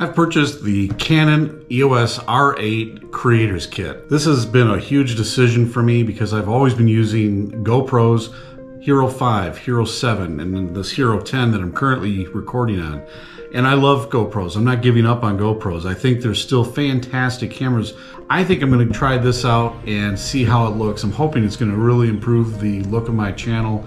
I've purchased the Canon EOS R8 Creator's Kit. This has been a huge decision for me because I've always been using GoPros HERO5, HERO7, and this HERO10 that I'm currently recording on. And I love GoPros. I'm not giving up on GoPros. I think they're still fantastic cameras. I think I'm going to try this out and see how it looks. I'm hoping it's going to really improve the look of my channel.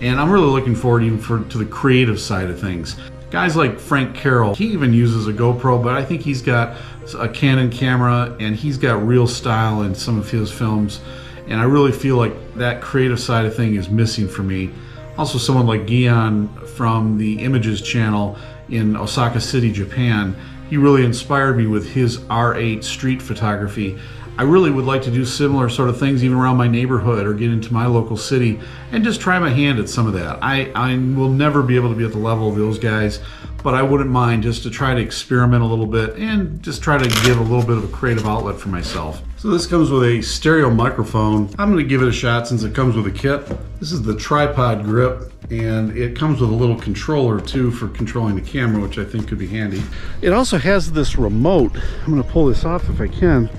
And I'm really looking forward even to the creative side of things. Guys like Frank Carroll, he even uses a GoPro, but I think he's got a Canon camera and he's got real style in some of his films. And I really feel like that creative side of thing is missing for me. Also someone like Gion from the Images Channel in Osaka City, Japan, he really inspired me with his R8 street photography. I really would like to do similar sort of things even around my neighborhood or get into my local city and just try my hand at some of that. I will never be able to be at the level of those guys, but I wouldn't mind just to try to experiment a little bit and just try to give a little bit of a creative outlet for myself. So this comes with a stereo microphone. I'm going to give it a shot since it comes with a kit. This is the tripod grip. And it comes with a little controller too for controlling the camera, which I think could be handy. It also has this remote. I'm going to pull this off if I can.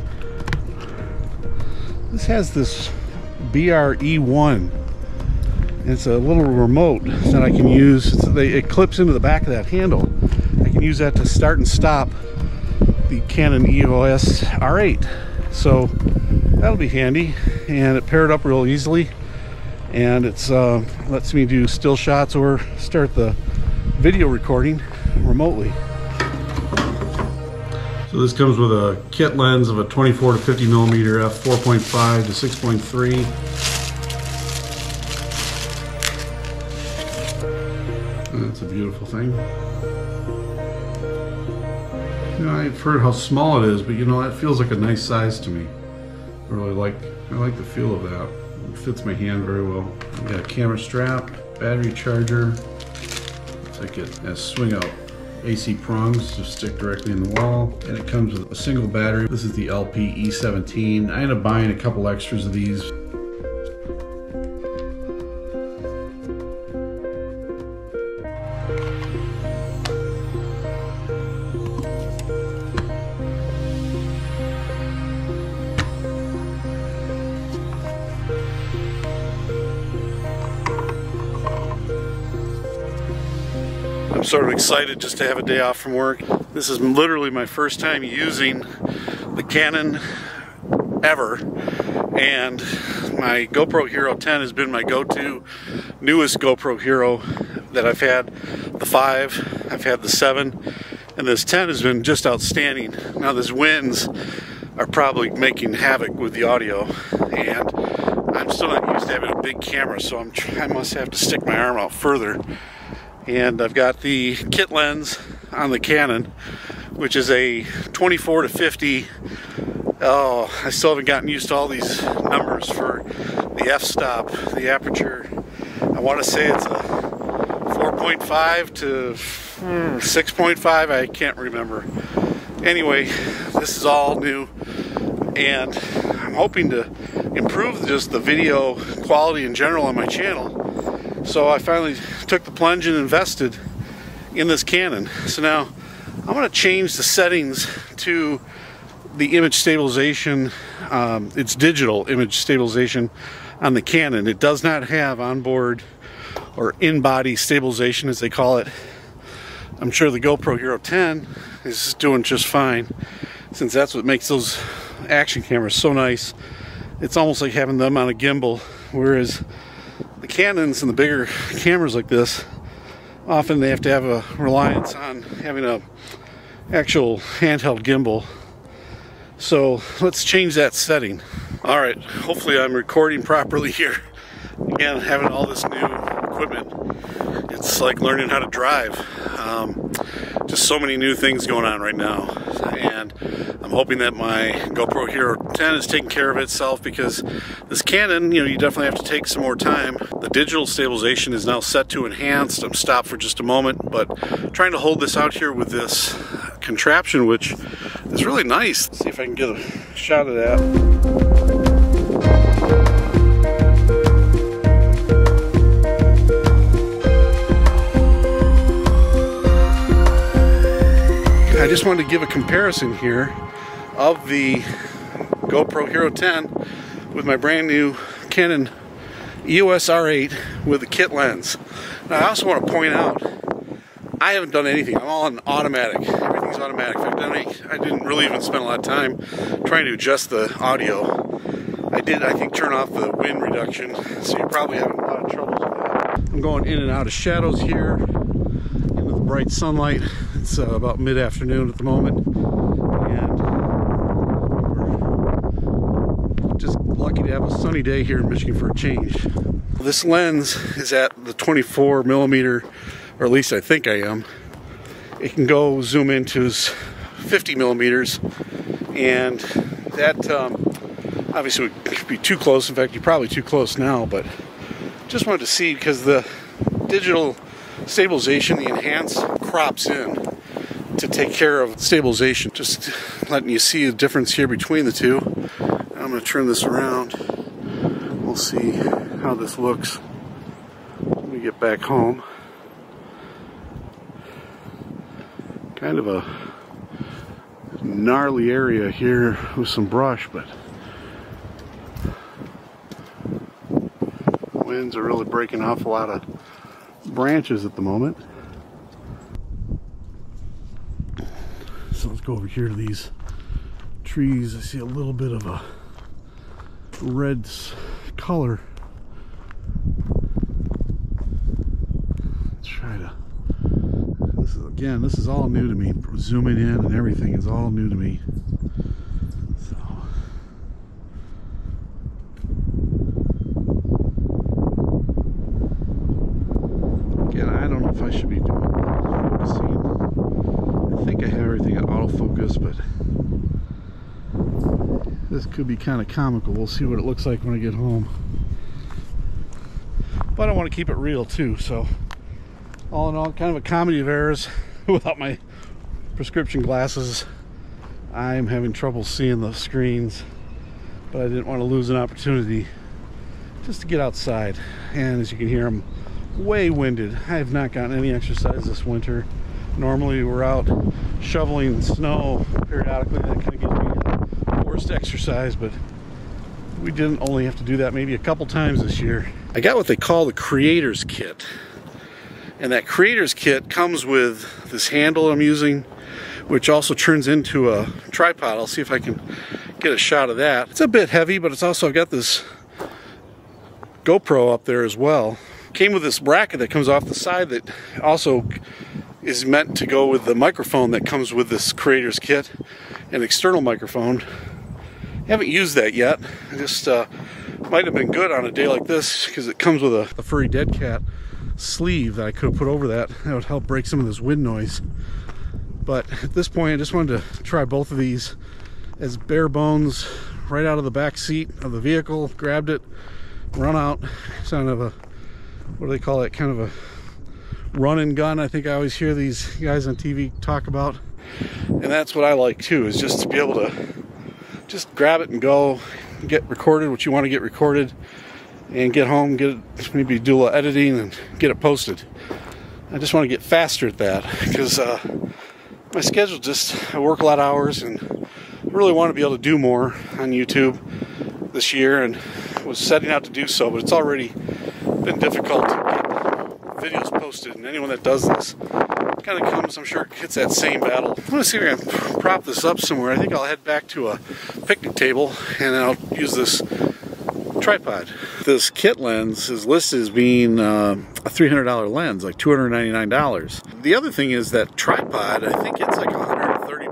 This has this BRE1. It's a little remote that I can use. It clips into the back of that handle. I can use that to start and stop the Canon EOS R8. So that'll be handy, and it paired up real easily. And it's lets me do still shots or start the video recording remotely. So this comes with a kit lens of a 24 to 50 millimeter f/4.5 to 6.3. That's a beautiful thing. You know, I've heard how small it is, but you know, that feels like a nice size to me. I really like the feel of that. It fits my hand very well. I've got a camera strap, battery charger. Take it as swing out AC prongs to stick directly in the wall. And it comes with a single battery. This is the LP-E17. I ended up buying a couple extras of these. I'm sort of excited just to have a day off from work. This is literally my first time using the Canon ever, and my GoPro HERO10 has been my go-to. Newest GoPro Hero that I've had, the 5, I've had the 7, and this 10 has been just outstanding. Now these winds are probably making havoc with the audio, and I'm still not used to having a big camera, so I must have to stick my arm out further. And I've got the kit lens on the Canon, which is a 24 to 50. Oh, I still haven't gotten used to all these numbers for the f-stop, the aperture. I want to say it's a 4.5 to 6.5. I can't remember. Anyway, this is all new, and I'm hoping to improve just the video quality in general on my channel. So I finally took the plunge and invested in this Canon. So now I'm going to change the settings to the image stabilization. It's digital image stabilization on the Canon. It does not have onboard or in-body stabilization, as they call it. I'm sure the GoPro HERO10 is doing just fine, since that's what makes those action cameras so nice. It's almost like having them on a gimbal, whereas the Canons and the bigger cameras like this, often they have to have a reliance on having a actual handheld gimbal. So let's change that setting. All right, hopefully I'm recording properly here. Again, having all this new equipment, it's like learning how to drive. Just so many new things going on right now, and I'm hoping that my GoPro HERO10 is taking care of itself, because this Canon, you know, you definitely have to take some more time. The digital stabilization is now set to enhanced. I'm stopped for just a moment, but trying to hold this out here with this contraption, which is really nice. Let's see if I can get a shot of that. I just wanted to give a comparison here of the GoPro HERO10 with my brand new Canon EOS R8 with a kit lens. Now I also want to point out, I haven't done anything. I'm all on automatic. Everything's automatic. I didn't really even spend a lot of time trying to adjust the audio. I did, I think, turn off the wind reduction, so you're probably having a lot of trouble with that. I'm going in and out of shadows here, into the bright sunlight. It's about mid-afternoon at the moment, and we're just lucky to have a sunny day here in Michigan for a change. This lens is at the 24 millimeter, or at least I think I am. It can go zoom into 50 millimeters, and that obviously would be too close. In fact, you're probably too close now, but just wanted to see, because the digital stabilization, the enhance, crops in to take care of stabilization. Just letting you see the difference here between the two. I'm going to turn this around. We'll see how this looks when we get back home. Kind of a gnarly area here with some brush, but the winds are really breaking off a lot of branches at the moment. So let's go over here to these trees. I see a little bit of a red color. Let's try to, this is all new to me. Zooming in and everything is all new to me. So again, I don't know if I should be doing focusing. I think I have everything at autofocus, but this could be kind of comical. We'll see what it looks like when I get home. But I want to keep it real too, so all in all, kind of a comedy of errors. Without my prescription glasses, I'm having trouble seeing the screens, but I didn't want to lose an opportunity just to get outside. And as you can hear, I'm way winded. I have not gotten any exercise this winter. Normally we're out shoveling snow periodically. That kind of gives me the worst exercise, but we didn't only have to do that maybe a couple times this year. I got what they call the creator's kit. And that creator's kit comes with this handle I'm using, which also turns into a tripod. I'll see if I can get a shot of that. It's a bit heavy, but it's also, I've got this GoPro up there as well. Came with this bracket that comes off the side that also is meant to go with the microphone that comes with this creator's kit, an external microphone. Haven't used that yet. I just might have been good on a day like this, because it comes with a furry dead cat sleeve that I could have put over that. That would help break some of this wind noise. But at this point, I just wanted to try both of these as bare bones, right out of the back seat of the vehicle. Grabbed it, run out. It's kind of a, what do they call it? Kind of a run and gun. I think I always hear these guys on TV talk about. And that's what I like too, is just to be able to just grab it and go, get recorded what you want to get recorded, and get home, get it, maybe do a little editing and get it posted. I just want to get faster at that, because my schedule just, I work a lot of hours and really want to be able to do more on YouTube this year, and was setting out to do so, but it's already been difficult to get videos posted, and anyone that does this kind of comes, I'm sure, hits that same battle. I'm going to see if I can prop this up somewhere. I think I'll head back to a picnic table and then I'll use this tripod. This kit lens is listed as being a $300 lens, like $299. The other thing is that tripod, I think it's like $130.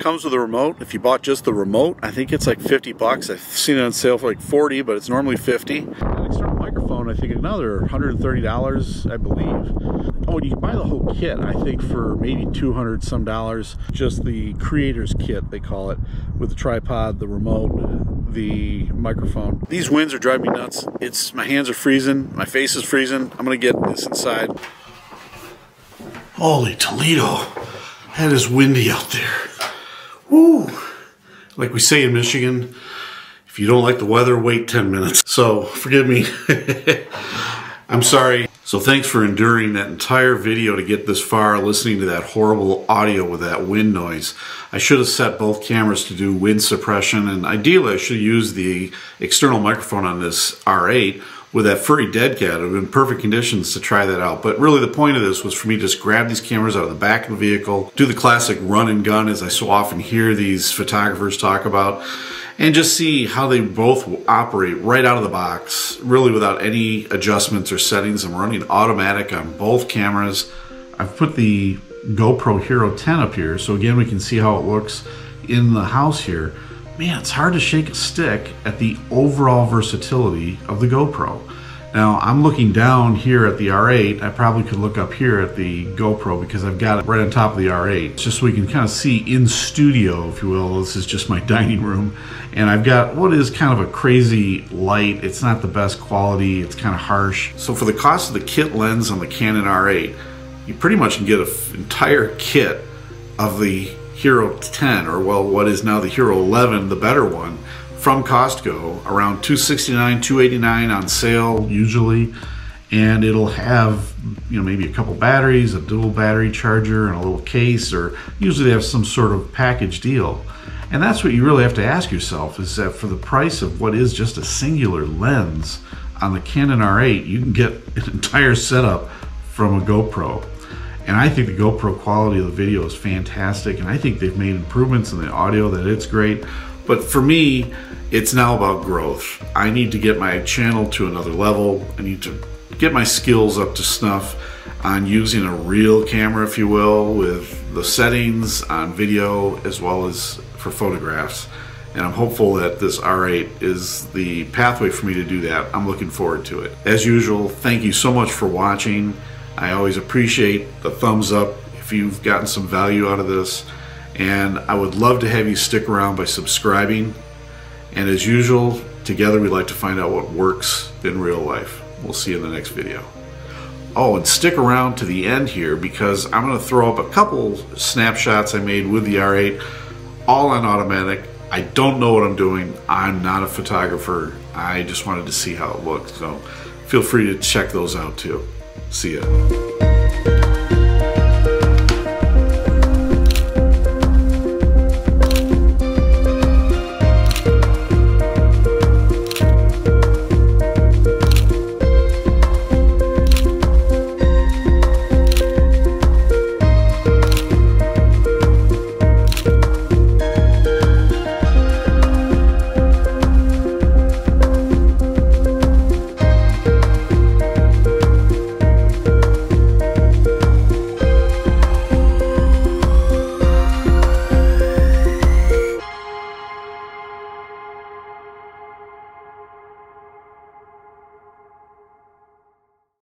Comes with a remote. If you bought just the remote, I think it's like $50. I've seen it on sale for like 40, but it's normally 50. An external microphone, I think another $130, I believe. Oh, and you can buy the whole kit, I think, for maybe $200 some. Just the creator's kit, they call it, with the tripod, the remote, the microphone. These winds are driving me nuts. It's, my hands are freezing, my face is freezing. I'm gonna get this inside. Holy Toledo, that is windy out there. Woo! Like we say in Michigan, if you don't like the weather, wait 10 minutes. So forgive me. I'm sorry. So thanks for enduring that entire video to get this far, listening to that horrible audio with that wind noise. I should have set both cameras to do wind suppression, and ideally I should have used the external microphone on this R8 with that furry dead cat. It would have been perfect conditions to try that out. But really the point of this was for me to just grab these cameras out of the back of the vehicle, do the classic run and gun as I so often hear these photographers talk about, and just see how they both operate right out of the box, really without any adjustments or settings. I'm running automatic on both cameras. I've put the GoPro HERO10 up here, so again we can see how it looks in the house here. Man, it's hard to shake a stick at the overall versatility of the GoPro. Now, I'm looking down here at the R8. I probably could look up here at the GoPro because I've got it right on top of the R8. Just so we can kind of see in studio, if you will. This is just my dining room. And I've got what is kind of a crazy light. It's not the best quality. It's kind of harsh. So for the cost of the kit lens on the Canon R8, you pretty much can get an entire kit of the HERO10, or well, what is now the HERO11, the better one, from Costco, around $269, $289 on sale usually, and it'll have, you know, maybe a couple batteries, a dual battery charger, and a little case, or usually they have some sort of package deal. And that's what you really have to ask yourself, is that for the price of what is just a singular lens on the Canon R8, you can get an entire setup from a GoPro. And I think the GoPro quality of the video is fantastic, and I think they've made improvements in the audio that it's great. But for me, it's now about growth. I need to get my channel to another level. I need to get my skills up to snuff on using a real camera, if you will, with the settings on video as well as for photographs. And I'm hopeful that this R8 is the pathway for me to do that. I'm looking forward to it. As usual, thank you so much for watching. I always appreciate the thumbs up if you've gotten some value out of this. And I would love to have you stick around by subscribing. And as usual, together we'd like to find out what works in real life. We'll see you in the next video. Oh, and stick around to the end here because I'm going to throw up a couple snapshots I made with the R8, all on automatic. I don't know what I'm doing. I'm not a photographer. I just wanted to see how it looked. So feel free to check those out too. See ya.